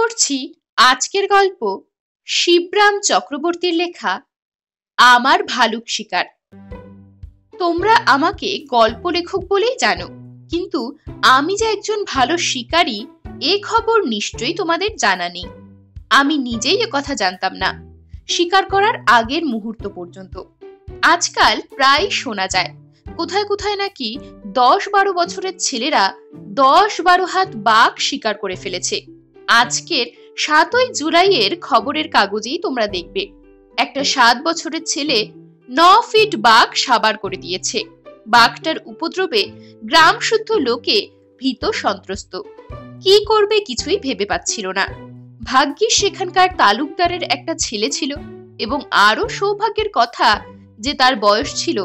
করছি আজকের গল্প শিবরাম চক্রবর্তীর লেখা আমার ভালুক শিকার। তোমরা আমাকে গল্প লেখক বলেই জানো, কিন্তু আমি যে একজন ভালো শিকারী এ খবর নিশ্চয়ই তোমাদের জানা নেই। আমি নিজেই এ কথা জানতাম না শিকার করার আগের মুহূর্ত পর্যন্ত। আজকাল প্রায় শোনা যায় কোথায় কোথায় নাকি 10-12 বছরের ছেলেরা 10-12 হাত বাঘ শিকার করে ফেলেছে। আজকের 7ই জুলাইয়ের খবরের কাগজেই তোমরা দেখবে একটা 7 বছরের ছেলে 9 ফিট বাঘ সাবার করে দিয়েছে। বাঘটার উপদ্রবে গ্রাম শুদ্ধ লোকে ভীত সন্ত্রস্ত, কি করবে কিছুই ভেবে পাচ্ছিল না। ভাগ্যিস সেখানকার তালুকদারের একটা ছেলে ছিল, এবং আরো সৌভাগ্যের কথা যে তার বয়স ছিল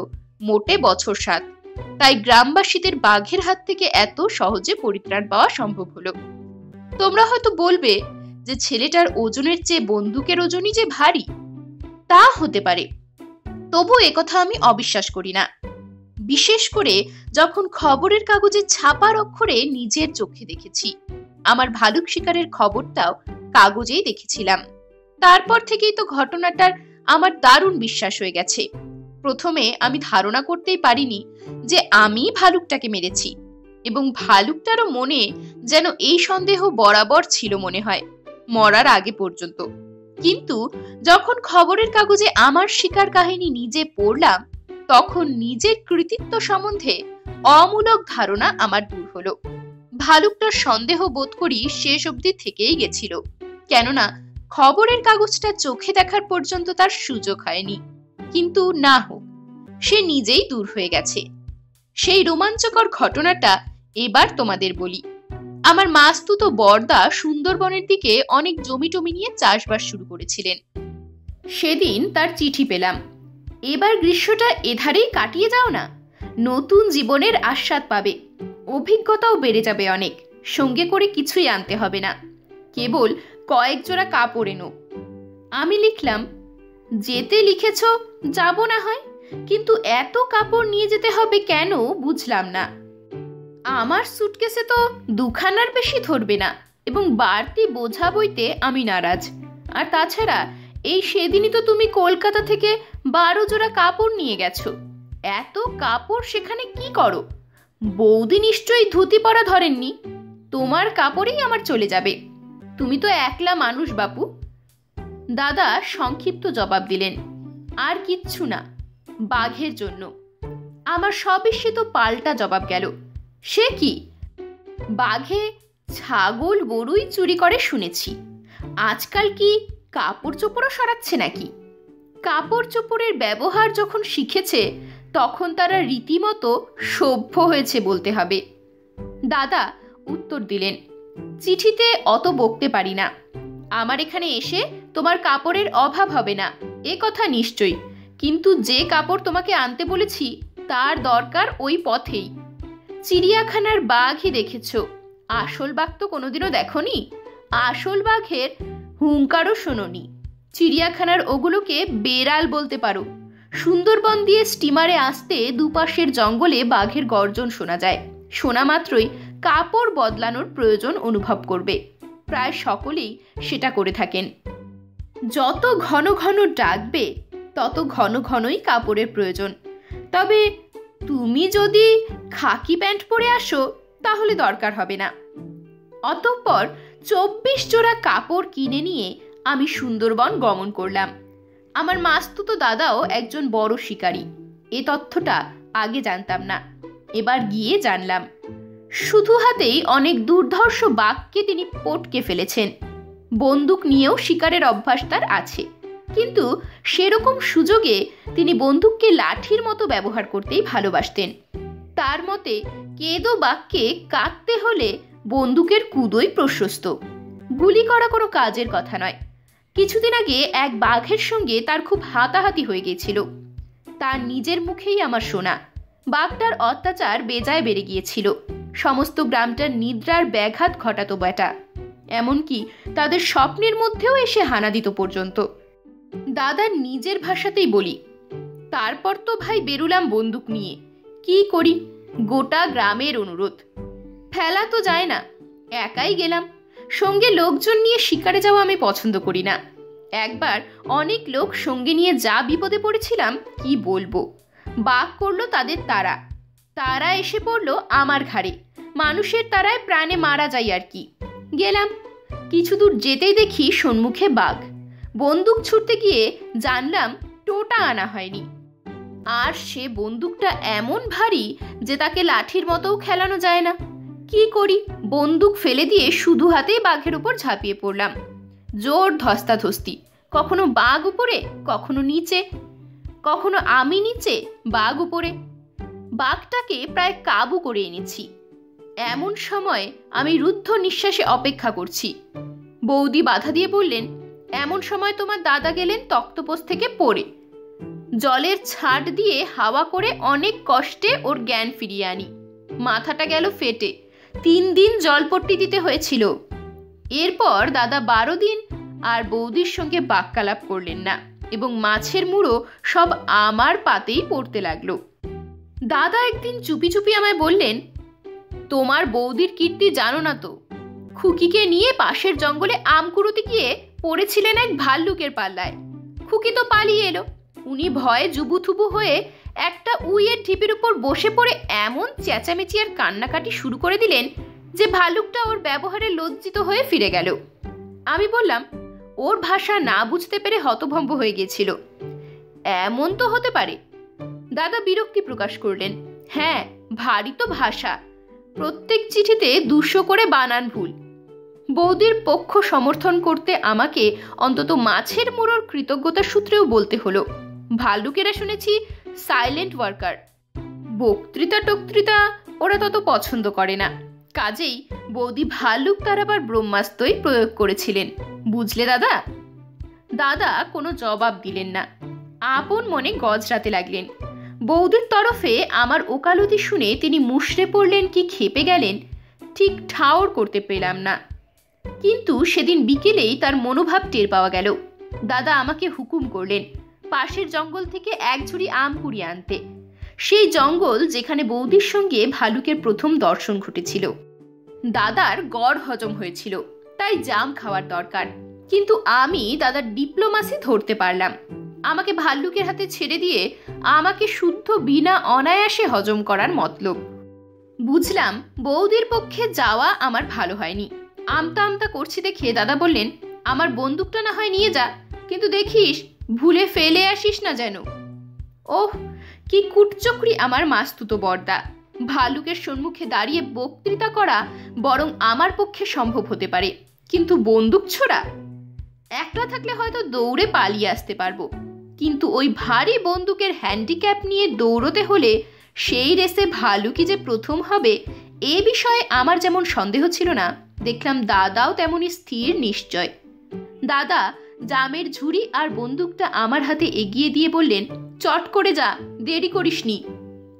মোটে বছর 7, তাই গ্রামবাসীদের বাঘের হাত থেকে এত সহজে পরিত্রাণ পাওয়া সম্ভব হলো। তোমরা হয়তো বলবে যে ছেলেটার ওজনের চেয়ে বন্দুকের ওজনই যে ভারী, তা হতে পারে, তবু একথা আমি অবিশ্বাস করি না, বিশেষ করে যখন খবরের কাগজে ছাপার অক্ষরে নিজের চোখে দেখেছি। আমার ভালুক শিকারের খবরটাও কাগজেই দেখেছিলাম, তারপর থেকেই তো ঘটনাটার আমার দারুণ বিশ্বাস হয়ে গেছে। প্রথমে আমি ধারণা করতেই পারিনি যে আমি ভালুকটাকে মেরেছি, এবং ভালুকটারও মনে যেন এই সন্দেহ বরাবর ছিল মনে হয় মরার আগে পর্যন্ত। কিন্তু যখন খবরের কাগজে আমার শিকার কাহিনী নিজে পড়লাম, তখন নিজের কৃতিত্ব সম্বন্ধে অমূলক ধারণা আমার দূর হলো। ভালুকটার সন্দেহ বোধ করি শেষ অবধি থেকেই গেছিল, কেননা খবরের কাগজটা চোখে দেখার পর্যন্ত তার সুযোগ হয়নি। কিন্তু না হোক, সে নিজেই দূর হয়ে গেছে। সেই রোমাঞ্চকর ঘটনাটা এবার তোমাদের বলি। আমার মাসতুতো বর্দা সুন্দরবনের দিকে অনেক জমি টমি নিয়ে চাষবাস শুরু করেছিলেন। সেদিন তার চিঠি পেলাম, এবার গ্রীষ্মটা এধারেই কাটিয়ে যাও না, নতুন জীবনের আস্বাদ পাবে, অভিজ্ঞতাও বেড়ে যাবে অনেক, সঙ্গে করে কিছুই আনতে হবে না, কেবল কয়েক জোড়া কাপড় এনো। আমি লিখলাম, যেতে লিখেছ যাব না হয়, কিন্তু এত কাপড় নিয়ে যেতে হবে কেন বুঝলাম না। আমার সুটকেসে তো 2খানার বেশি ধরবে না, এবং বাড়তি বোঝা বইতে আমি নারাজ। আর তাছাড়া এই সেদিনই তো তুমি কলকাতা থেকে 12 জোড়া কাপড় নিয়ে গেছো, এত কাপড় সেখানে কি করো? বৌদি নিশ্চয়ই ধুতি পরা ধরেননি, তোমার কাপড়েই আমার চলে যাবে, তুমি তো একলা মানুষ বাপু। দাদা সংক্ষিপ্ত জবাব দিলেন, আর কিচ্ছু না, বাঘের জন্য। আমার সবিস্মিত পাল্টা জবাব গেল, সে কি? বাঘে ছাগল গরুই চুরি করে শুনেছি, আজকাল কি কাপড় চোপড়ও সরাচ্ছে নাকি? কাপড় চোপড়ের ব্যবহার যখন শিখেছে তখন তারা রীতিমতো সভ্য হয়েছে বলতে হবে। দাদা উত্তর দিলেন, চিঠিতে অত বকতে পারি না, আমার এখানে এসে তোমার কাপড়ের অভাব হবে না এ কথা নিশ্চয়ই, কিন্তু যে কাপড় তোমাকে আনতে বলেছি তার দরকার ওই পথেই। চিড়িয়াখানার বাঘই দেখেছ, আসল বাঘ তো কোনোদিনও দেখনি, আসল বাঘের হুঙ্কারও শোনোনি, চিড়িয়াখানার ওগুলোকে বেড়াল বলতে পারো। সুন্দরবন দিয়ে স্টিমারে আসতে দুপাশের জঙ্গলে বাঘের গর্জন শোনা যায়, শোনা মাত্রই কাপড় বদলানোর প্রয়োজন অনুভব করবে, প্রায় সকলেই সেটা করে থাকেন। যত ঘন ঘন ডাকবে তত ঘন ঘনই কাপড়ের প্রয়োজন, তবে তুমি যদি খাকি প্যান্ট পরে আসো তাহলে দরকার হবে না। অতঃপর 24 জোড়া কাপড় কিনে নিয়ে আমি সুন্দরবন গমন করলাম। আমার মাসতুতো দাদাও একজন বড় শিকারী, এ তথ্যটা আগে জানতাম না, এবার গিয়ে জানলাম। শুধু হাতেই অনেক দুর্ধর্ষ বাঘকে তিনি পটকে ফেলেছেন, বন্দুক নিয়েও শিকারের অভ্যাস তার আছে, কিন্তু সেরকম সুযোগে তিনি বন্দুককে লাঠির মতো ব্যবহার করতেই ভালোবাসতেন। তার মতে কেদো বাঘকে কাটতে হলে বন্দুকের কুদোই প্রশস্ত, গুলি করা কোনো কাজের কথা নয়। কিছুদিন আগে এক বাঘের সঙ্গে তার খুব হাতাহাতি হয়ে গিয়েছিল, তার নিজের মুখেই আমার শোনা। বাঘটার অত্যাচার বেজায় বেড়ে গিয়েছিল, সমস্ত গ্রামটার নিদ্রার ব্যাঘাত ঘটাতো ব্যাটা, এমনকি তাদের স্বপ্নের মধ্যেও এসে হানা দিত পর্যন্ত। দাদার নিজের ভাষাতেই বলি, তারপর তো ভাই বেরুলাম বন্দুক নিয়ে, কি করি, গোটা গ্রামের অনুরোধ, ফেলা তো যায় না, একাই গেলাম। संगे लोकजन निये शिकारे जावा आमी पछंद करी ना। एकबार अनेक लोक संगे निये जा विपदे पड़ेछिलाम कि बोलबो, बाघ करलो तादेर तारा, तारा एसे पड़लो आमार घाड़े, मानुषेर ताराय प्राणे मारा जाई आर कि। गेलाम किछु दूर जेतेई देखी सम्मुखे बाघ। बंदूक छुड़ते गिये जानलाम टोटा आना हयनि, आर से बंदूकटा एमन भारी जे ताके लाठिर मतो खेलानो जाय ना। कि करी, बंदूक फेले दिए शुधु हाते बाघेर ऊपर झाँपिये पड़लाम। जोर धस्ताधस्ती, कखनो बाघ ऊपरे कखनो नीचे, कखनो आमी नीचे बाघ ऊपरे। बाघटाके प्राय काबू करे এনেছি। एमन समय आमी रुद्ध निश्वासे अपेक्षा करছি। बौदी बाधा दिए बोललेन, एमन समय तोमार दादा गेलेन तक्तपोष थेके पड़े, जलेर छाट दिए हावा करे अनेक कष्टे ओर ज्ञान फिरिये आनी। माथाटा गेल फेटे, 3 दिन जलपट्टी दिते हयेछिलो। एरपर दादा 12 दिन आर बौदिर संगे बाक्यालाप करलेन ना एबं माछेर मुड़ो सब आमार पातेई पड़ते लागलो। दादा एकदिन चुपी चुपी आमाय बोललेन, तोमार बौदिर कीर्ति जानो ना तो, खुकिके निये पाशेर जंगले आम कुड़ोते गिये पड़ेछिलेन एक भाल्लुकेर पाल्लाय। खुकी तो पालिये एलो, उनी भये जुबुथुबु हये एकटा उइयेर ढिपिर ऊपर बसे पड़े एमन चेঁচামেচি आर कान्नाकाटी शुरू करे दिलेन जे भालुकटा ओर व्यवहारे लज्जित हये फिरे गेल। आमी बोललाम, ओर भाषा ना बुझते पेरे हतभम्ब हये गेछिलो, एमन तो होते पारे। दादा बिरक्ति प्रकाश करलेन, हाँ भारी तो भाषा, प्रत्येक चिठिते 200 करे बानान भूल। बौदिर पक्ष समर्थन करते आमाके अंतत माछेर मुड़ोर कृतज्ञता सूत्रेও बोलते हलो। भालुकेरा शुनेछि साइलेंट वार्कार, बक्तृता टक्तृता ओरा तत पछंद करे ना, काजेई बौदी भालुक ताराबार ब्रह्मास्त्रই प्रयोग করেছিলেন, বুঝলে দাদা? দাদা কোনো জবাব দিলেন না, আপন মনে গজরাতে লাগলেন। বৌদির তরফে আমার ওকালতি শুনে তিনি মুষড়ে পড়লেন কি খেপে গেলেন ঠিক ঠাউর করতে পেলাম না। কিন্তু সেদিন বিকেলেই তার মনোভাব টের পাওয়া গেল। দাদা আমাকে হুকুম করলেন পাশের জঙ্গল থেকে এক ঝুড়ি আম কুড়িয়ে আনতে, সেই জঙ্গল যেখানে বৌদির সঙ্গে ভালুকের প্রথম দর্শন ঘটেছিল। দাদার গড় হজম হয়েছিল, তাই জাম খাওয়ার দরকার, কিন্তু আমি দাদার ডিপ্লোমাসি ধরতে পারলাম। আমাকে ভাল্লুকের হাতে ছেড়ে দিয়ে আমাকে শুদ্ধ বিনা অনায়াসে হজম করার মতলব। বুঝলাম বৌদির পক্ষে যাওয়া আমার ভালো হয়নি। আমতা আমতা করছি দেখে দাদা বললেন, আমার বন্দুকটা না হয় নিয়ে যা, কিন্তু দেখিস ভুলে ফেলে আসিস না যেন। ওহ কি কুটচকরি আমার মাস্তুতো বর্দা, ভালুকের সম্মুখে দাঁড়িয়ে বক্তৃতা করা বরং আমার পক্ষে সম্ভব হতে পারে, কিন্তু বন্দুক ছোড়া, একটা থাকলে হয়তো দৌড়ে পালিয়ে আসতে পারবো, কিন্তু ওই ভারী বন্দুকের হ্যান্ডিক্যাপ নিয়ে দৌড়তে হলে সেই রেসে ভালুকই যে প্রথম হবে এ বিষয়ে আমার যেমন সন্দেহ ছিল না, দেখলাম দাদাও তেমনই স্থির নিশ্চয়। দাদা জামের ঝুড়ি আর বন্দুকটা আমার হাতে এগিয়ে দিয়ে বললেন, চট করে যা, দেরি করিসনি,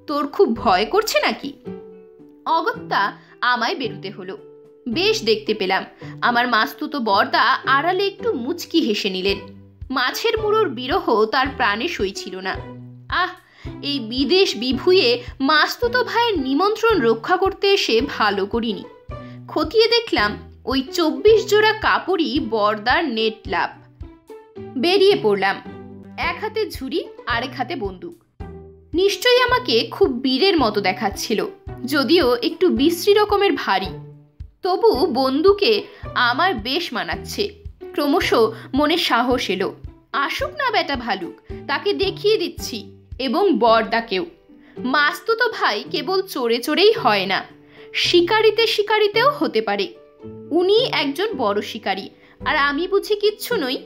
তোর খুব ভয় করছে নাকি? অগত্যা আমায় বেরোতে হলো। বেশ দেখতে পেলাম আমার মাস্তুতো বর্দা আড়ালে একটু মুচকি হেসে নিলেন। মাছের মুড়োর বিরহ তার প্রাণে সই ছিল না। আহ, এই বিদেশ বিভুয়ে মাস্তুতো ভাইয়ের নিমন্ত্রণ রক্ষা করতে এসে ভালো করিনি। খতিয়ে দেখলাম ওই 24 জোড়া কাপড়ই বর্দার নেট লাভ। বেরিয়ে পড়লাম, এক হাতে ঝুড়ি আরেক হাতে বন্দুক। নিশ্চয়ই আমাকে খুব বীরের মতো দেখাচ্ছিল, যদিও একটু বিশ্রী রকমের ভারী, তবু বন্দুকে আমার বেশ মানাচ্ছে। ক্রমশ মনে সাহস এলো, আসুক না বেটা ভালুক, তাকে দেখিয়ে দিচ্ছি, এবং বর্দাকেও। মাস্তুতো ভাই কেবল চড়ে চড়েই হয় না, শিকারিতে শিকারিতেও হতে পারে। উনি একজন বড় শিকারি, আর আমি বুঝি কিচ্ছু নই।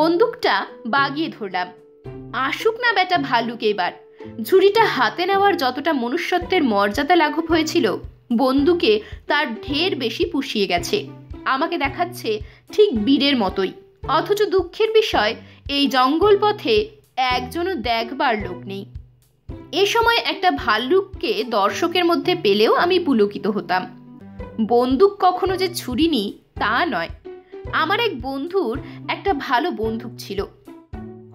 বন্দুকটা বাগিয়ে ধরলাম, আসুক না বেটা ভালুক। এবার ঝুড়িটা হাতে নেওয়ার যতটা মনুষ্যত্বের মর্যাদা লাঘব হয়েছিল, বন্দুকে তার ঢের বেশি পুষিয়ে গেছে। আমাকে দেখাচ্ছে ঠিক বীরের মতোই, অথচ দুঃখের বিষয় এই জঙ্গল পথে একজনও দেখবার লোক নেই। এ সময় একটা ভাল্লুককে দর্শকের মধ্যে পেলেও আমি পুলকিত হতাম। বন্দুক কখনো যে ছুড়িনি তা নয়, আমার এক বন্ধুর একটা ভালো বন্দুক ছিল,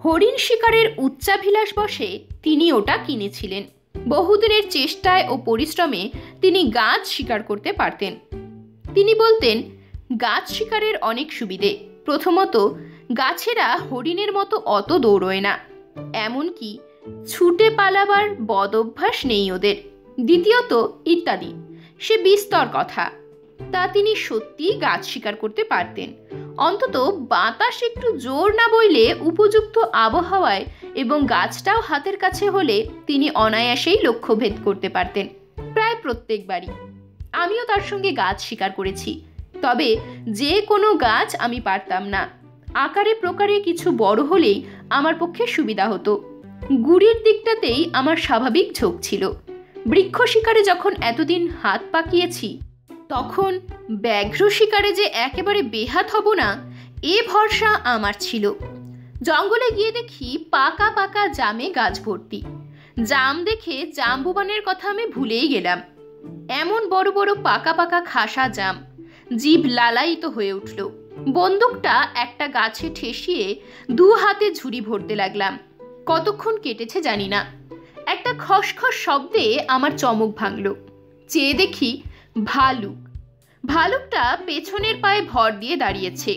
হরিণ শিকারের উচ্চাভিলাষ বসে তিনি ওটা কিনেছিলেন। বহুদিনের চেষ্টায় ও পরিশ্রমে তিনি গাছ শিকার করতে পারতেন। তিনি বলতেন, গাছ শিকারের অনেক সুবিধে। প্রথমত, গাছেরা হরিণের মতো অত দৌড়য় না, এমনকি ছুটে পালাবার বদ অভ্যাস নেই ওদের। দ্বিতীয়ত ইত্যাদি, সে বিস্তর কথা। তা তিনি সত্যিই গাছ শিকার করতে পারতেন, অন্তত বাতাস একটু জোর না বইলে উপযুক্ত আবহাওয়ায় এবং গাছটাও হাতের কাছে হলে তিনি অনায়াসেই লক্ষ্যভেদ করতে পারতেন। প্রায় প্রত্যেকবারই আমিও তার সঙ্গে গাছ শিকার করেছি, তবে যে কোনো গাছ আমি পারতাম না। আকারে প্রকারে কিছু বড় হলেই আমার পক্ষে সুবিধা হতো। গুড়ির দিকটাতেই আমার স্বাভাবিক ঝোঁক ছিল। বৃক্ষ শিকারে যখন এতদিন হাত পাকিয়েছি, তখন ব্যাঘ্র শিকারে যে একেবারে বেহাত হব না, এ ভরসা আমার ছিল। জঙ্গলে গিয়ে দেখি পাকা পাকা জামে গাছ ভর্তি। জাম দেখে জাম্বুবানের কথা আমি ভুলেই গেলাম। এমন বড় বড় পাকা পাকা খাসা জাম, জিভ লালায়িত হয়ে উঠল। বন্দুকটা একটা গাছে ঠেসিয়ে দু হাতে ঝুড়ি ভরতে লাগলাম। কতক্ষণ কেটেছে জানি না, একটা খসখস শব্দে আমার চমক ভাঙল। চেয়ে দেখি ভালুক। ভালুকটা পেছনের পায়ে ভর দিয়ে দাঁড়িয়েছে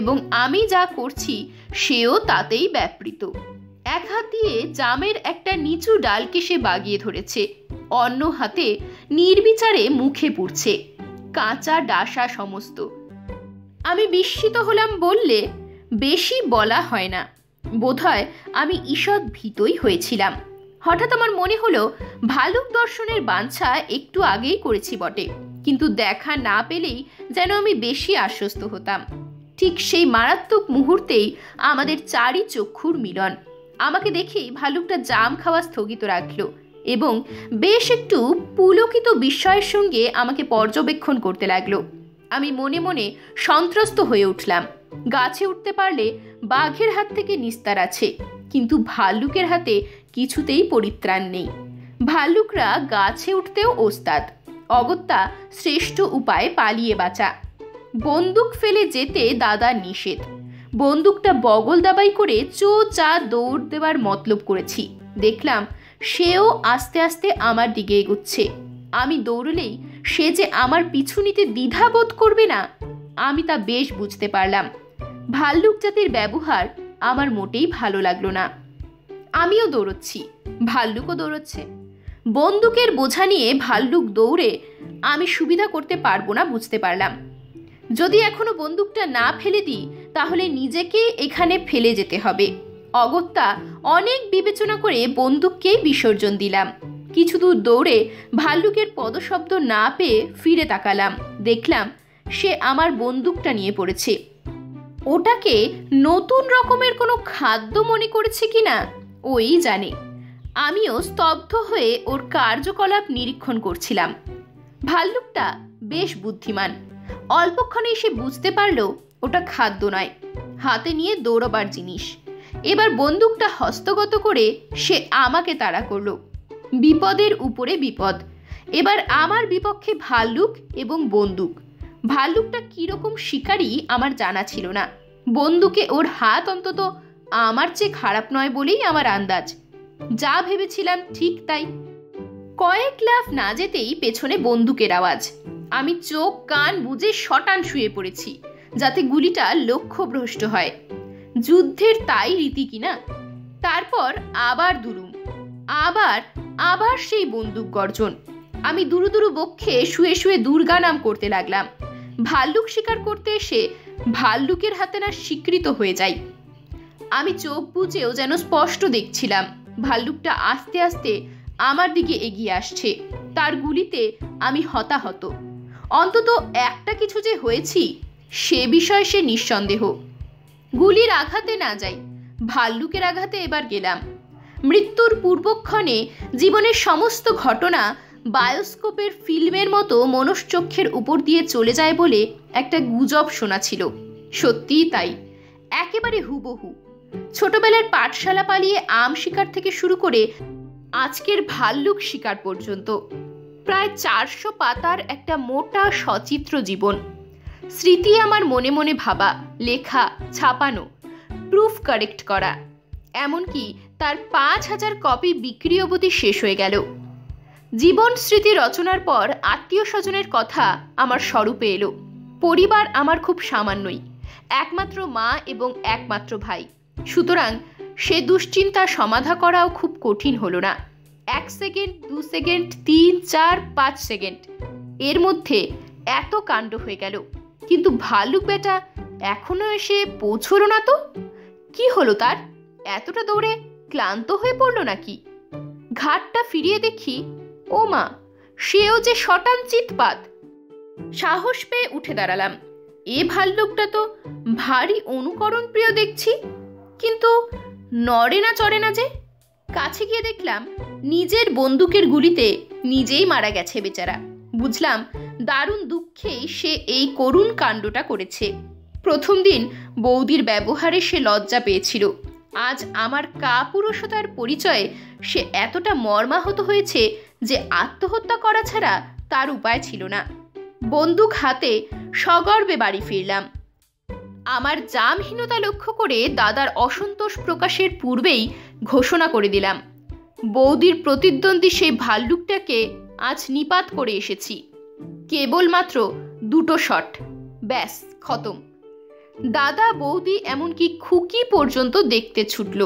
এবং আমি যা করছি সেও তাতেই ব্যাপৃত। এক হাত দিয়ে জামের একটা নিচু ডালকে সে বাগিয়ে ধরেছে, অন্য হাতে নির্বিচারে মুখে পুড়ছে, কাঁচা ডাসা সমস্ত। আমি বিস্মিত হলাম বললে বেশি বলা হয় না। বোধহয় আমি ঈষৎ ভীতই হয়েছিলাম। হঠাৎ আমার মনে হলো ভালুক দর্শনের বাঞ্ছা একটু আগেই করেছি বটে, কিন্তু দেখা না পেলেই যেন আমি বেশি আশ্বস্ত হতাম। ঠিক সেই মারাত্মক মুহূর্তেই আমাদের চারি চক্ষুর মিলন। আমাকে দেখেই ভালুকটা জাম খাওয়া স্থগিত রাখল এবং বেশ একটু পুলকিত বিস্ময়ের সঙ্গে আমাকে পর্যবেক্ষণ করতে লাগলো। আমি মনে মনে সন্ত্রস্ত হয়ে উঠলাম। গাছে উঠতে পারলে বাঘের হাত থেকে নিস্তার আছে, কিন্তু ভাল্লুকের হাতে কিছুতেই পরিত্রাণ নেই। ভাল্লুকরা গাছে উঠতেও ওস্তাদ, অগত্যা শ্রেষ্ঠ উপায় পালিয়ে বাঁচা। বন্দুক ফেলে যেতে দাদার নিষেধ। বন্দুকটা বগল দাবাই করে চো চা দৌড় দেওয়ার মতলব করেছি। দেখলাম সেও আস্তে আস্তে আমার দিকে এগোচ্ছে। আমি দৌড়লেই সে যে আমার পিছু নিতে দ্বিধা বোধ করবে না, আমি তা বেশ বুঝতে পারলাম। ভাল্লুক জাতির ব্যবহার আমার মোটেই ভালো লাগলো না। আমিও দৌড়চ্ছি, ভাল্লুকও দৌড়চ্ছে। বন্দুকের বোঝা নিয়ে ভাল্লুক দৌড়ে আমি সুবিধা করতে পারবো না বুঝতে পারলাম। যদি এখনো বন্দুকটা না ফেলে দিই, তাহলে নিজেকে এখানে ফেলে যেতে হবে। অগত্যা অনেক বিবেচনা করে বন্দুককেই বিসর্জন দিলাম। কিছু দূর দৌড়ে ভাল্লুকের পদশব্দ না পেয়ে ফিরে তাকালাম, দেখলাম সে আমার বন্দুকটা নিয়ে পড়েছে। ওটাকে নতুন রকমের কোনো খাদ্য মনে করেছে কিনা ওই জানে। আমিও স্তব্ধ হয়ে ওর কার্যকলাপ নিরীক্ষণ করছিলাম। ভাল্লুকটা বেশ বুদ্ধিমান। অল্পক্ষণেই সে বুঝতে পারলো ওটা খাদ্য নয়, হাতে নিয়ে দৌড়বার জিনিস। এবার বন্দুকটা হস্তগত করে সে আমাকে তাড়া করলো। বিপদের উপরে বিপদ। এবার আমার বিপক্ষে ভাল্লুক এবং বন্দুক। ভাল্লুকটা কীরকম শিকারী আমার জানা ছিল না। বন্দুকে ওর হাত অন্তত আমার চেয়ে খারাপ নয় বলেই আমার আন্দাজ। যা ভেবেছিলাম ঠিক তাই। কয়েক লাফ না যেতেই পেছনে বন্দুকের আওয়াজ। আমি চোখ কান বুজে শটান শুয়ে পড়েছি, যাতে গুলিটা লক্ষ্যভ্রষ্ট হয়। যুদ্ধের তাই রীতি কিনা। তারপর আবার দুরুম, আবার আবার সেই বন্দুক গর্জন। আমি দুরু দুরু বক্ষে শুয়ে শুয়ে দুর্গা নাম করতে লাগলাম। ভাল্লুক শিকার করতে এসে ভাল্লুকের হাতে না স্বীকৃত হয়ে যাই। আমি চোখ বুজেও যেন স্পষ্ট দেখছিলাম ভাল্লুকটা আস্তে আস্তে আমার দিকে এগিয়ে আসছে। তার গুলিতে আমি হতাহত। অন্তত একটা কিছু যে হয়েছি সে বিষয়ে সে নিঃসন্দেহ। গুলির আঘাতে না যাই, ভাল্লুকের আঘাতে এবার গেলাম। মৃত্যুর পূর্বক্ষণে জীবনের সমস্ত ঘটনা বায়োস্কোপের ফিল্মের মতো মনশ্চক্ষের উপর দিয়ে চলে যায় বলে একটা গুজব শোনা ছিল। সত্যিই তাই, একেবারে হুবহু। ছোটবেলার পাঠশালা পালিয়ে আম শিকার থেকে শুরু করে আজকের ভাল্লুক শিকার পর্যন্ত প্রায় 400 পাতার একটা মোটা সচিত্র জীবন। স্মৃতি আমার মনে মনে ভাবা, লেখা, ছাপানো, প্রুফ কারেক্ট করা, এমনকি তার 5000 কপি বিক্রি অবধি শেষ হয়ে গেল। জীবন স্মৃতি রচনার পর আত্মীয় স্বজনের কথা আমার স্বরূপে এলো। পরিবার আমার খুব সামান্যই, একমাত্র মা এবং একমাত্র ভাই। সুতরাং সে দুশ্চিন্তা সমাধা করাও খুব কঠিন হলো না। 1 সেকেন্ড 2 সেকেন্ড 3 4 5 সেকেন্ড এর মধ্যে এত কাণ্ড হয়ে গেল, কিন্তু ভালুক বেটা এখনো এসে পৌঁছলো না। তো কি হলো তার? এতটা দৌড়ে ক্লান্ত হয়ে পড়লো নাকি? ঘাটটা ফিরিয়ে দেখি, ও মা, সেও যে শটান চিৎপাত। সাহস পেয়ে উঠে দাঁড়ালাম। এ ভাল্লুকটা তো ভারী অনুকরণ প্রিয় দেখছি, কিন্তু নড়ে না চড়ে না যে। কাছে গিয়ে দেখলাম নিজের বন্দুকের গুলিতে নিজেই মারা গেছে বেচারা। বুঝলাম দারুণ দুঃখেই সে এই করুণ কাণ্ডটা করেছে। প্রথম দিন বৌদির ব্যবহারে সে লজ্জা পেয়েছিল, আজ আমার কাপুরুষতার পরিচয়ে সে এতটা মর্মাহত হয়েছে যে আত্মহত্যা করা ছাড়া তার উপায় ছিল না। বন্দুক হাতে সগর্বে বাড়ি ফিরলাম। আমার জামহীনতা লক্ষ্য করে দাদার অসন্তোষ প্রকাশের পূর্বেই ঘোষণা করে দিলাম, বৌদির প্রতিদ্বন্দ্বী সেই ভাল্লুকটাকে আজ নিপাত করে এসেছি। কেবলমাত্র 2 শট, ব্যাস খতম। দাদা বৌদি এমনকি খুকি পর্যন্ত দেখতে ছুটল।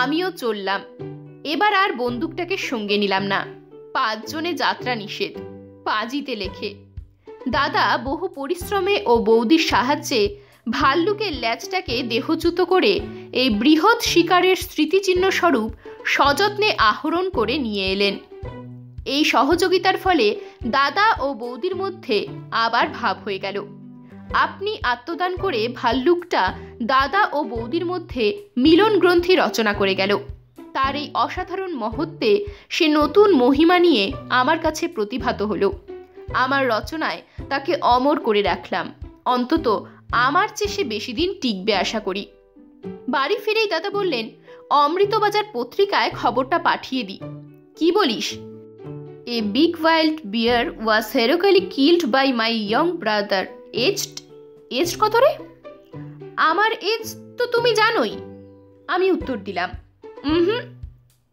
আমিও চললাম। এবার আর বন্দুকটাকে সঙ্গে নিলাম না, 5 জনে যাত্রা নিষেধ, পাজিতে লেখে। দাদা বহু পরিশ্রমে ও বৌদির সাহায্যে ভাল্লুকের ল্যাজটাকে দেহচ্যুত করে এই বৃহৎ শিকারের স্মৃতিচিহ্ন স্বরূপ সযত্নে আহরণ করে নিয়ে এলেন। এই সহযোগিতার ফলে দাদা ও বৌদির মধ্যে আবার ভাব হয়ে গেল। আপনি আত্মদান করে ভাল্লুকটা দাদা ও বৌদির মধ্যে মিলন গ্রন্থি রচনা করে গেল। তার এই অসাধারণ মহত্ত্বে সে নতুন মহিমা নিয়ে আমার কাছে প্রতিভাত হলো। আমার রচনায় তাকে অমর করে রাখলাম। অন্তত আমার চেয়ে সে বেশি দিন টিকবে আশা করি। বাড়ি ফিরেই দাদা বললেন, অমৃতবাজার পত্রিকায় খবরটা পাঠিয়ে দিই। কি বলিস? A big wild bear was heroically killed by my young brother. Age কত রে? আমার এজ তো তুমি জানোই, আমি উত্তর দিলাম।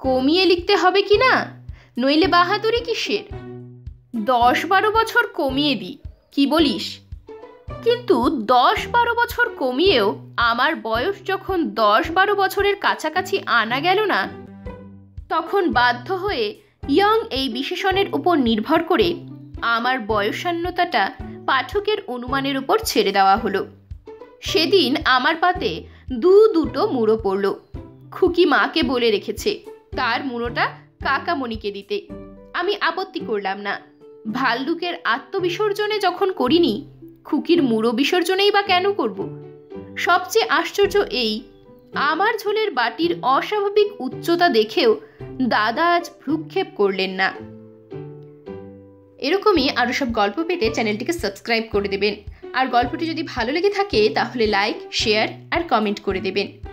কমিয়ে লিখতে হবে কি না, নইলে বাহাদুরি কিসের? 10-12 বছর কমিয়ে দিই, কি বলিস? কিন্তু 10-12 বছর কমিয়েও আমার বয়স যখন 10-12 বছরের কাছাকাছি আনা গেল না, তখন বাধ্য হয়ে ইয়ং এই বিশেষণের উপর নির্ভর করে আমার বয়সান্যতাটা পাঠকের অনুমানের উপর ছেড়ে দেওয়া হলো। সেদিন আমার পাতে 2 মুড়ো পড়ল। খুকি মাকে বলে রেখেছে তার মুড়োটা কাকামণিকে দিতে। আমি আপত্তি করলাম না। ভাল্লুকের আত্মবিসর্জনে যখন করিনি, খুকির মুড়ো বিসর্জনেই বা কেন করব? সবচেয়ে আশ্চর্য এই, আমার ঝোলের বাটির অস্বাভাবিক উচ্চতা দেখেও দাদা আজ ভ্রুক্ষেপ করলেন না। এরকমই আরও সব গল্প পেতে চ্যানেলটিকে সাবস্ক্রাইব করে দেবেন। আর গল্পটি যদি ভালো লেগে থাকে তাহলে লাইক, শেয়ার আর কমেন্ট করে দেবেন।